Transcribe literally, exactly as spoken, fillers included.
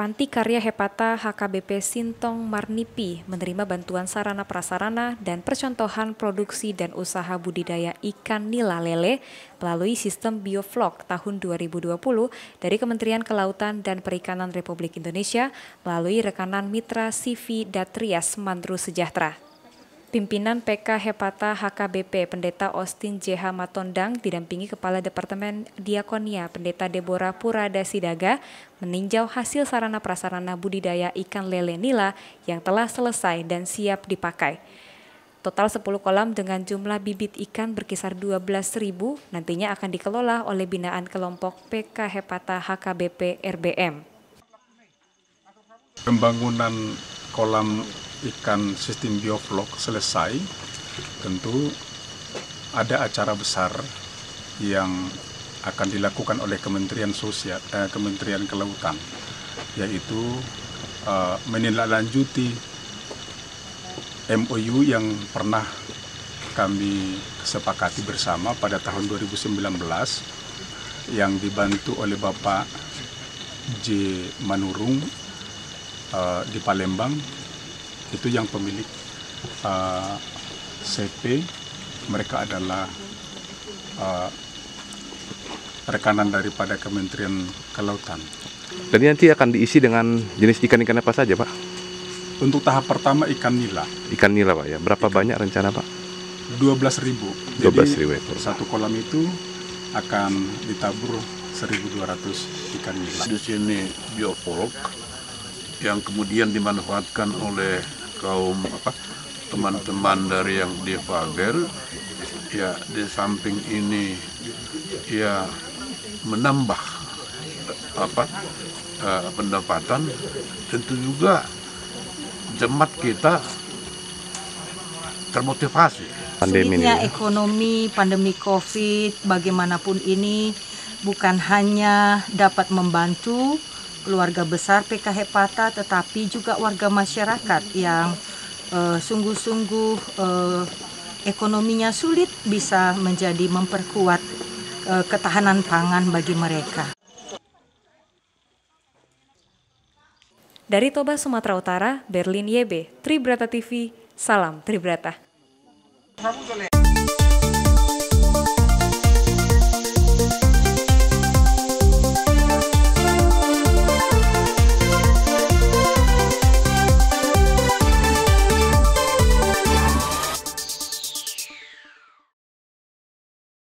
Panti Karya Hephata H K B P Sintong Marnipi menerima bantuan sarana prasarana dan percontohan produksi dan usaha budidaya ikan nila lele melalui sistem bioflok tahun dua ribu dua puluh dari Kementerian Kelautan dan Perikanan Republik Indonesia melalui rekanan Mitra C V Datrias Manru Sejahtera. Pimpinan P K Hephata H K B P Pendeta Osten J H Matondang didampingi Kepala Departemen Diakonia Pendeta Debora Purada Sinaga meninjau hasil sarana prasarana budidaya ikan lele nila yang telah selesai dan siap dipakai. Total sepuluh kolam dengan jumlah bibit ikan berkisar dua belas ribu nantinya akan dikelola oleh binaan kelompok P K Hephata H K B P R B M. Pembangunan kolam ikan sistem bioflok selesai, tentu ada acara besar yang akan dilakukan oleh Kementerian Sosial, eh, Kementerian Kelautan, yaitu eh, menindaklanjuti M O U yang pernah kami sepakati bersama pada tahun dua ribu sembilan belas yang dibantu oleh Bapak J. Manurung eh, di Palembang. Itu yang pemilik uh, C P, mereka adalah uh, rekanan daripada Kementerian Kelautan. Jadi nanti akan diisi dengan jenis ikan-ikan apa saja, Pak? Untuk tahap pertama ikan nila. Ikan nila, Pak, ya. Berapa ikan. Banyak rencana, Pak? dua belas ribu. Jadi dua belas ribu, satu kolam itu akan ditabur seribu dua ratus ikan nila. Di sini bioflok yang kemudian dimanfaatkan oleh kaum apa teman-teman dari yang difager, ya, di samping ini ya menambah apa eh, pendapatan, tentu juga jemaat kita termotivasi. Sulitnya ekonomi pandemi COVID bagaimanapun ini bukan hanya dapat membantu keluarga besar P K Hephata, tetapi juga warga masyarakat yang sungguh-sungguh uh, uh, ekonominya sulit bisa menjadi memperkuat uh, ketahanan pangan bagi mereka. Dari Toba, Sumatera Utara, Berlin Y B, Tribrata T V, salam Tribrata.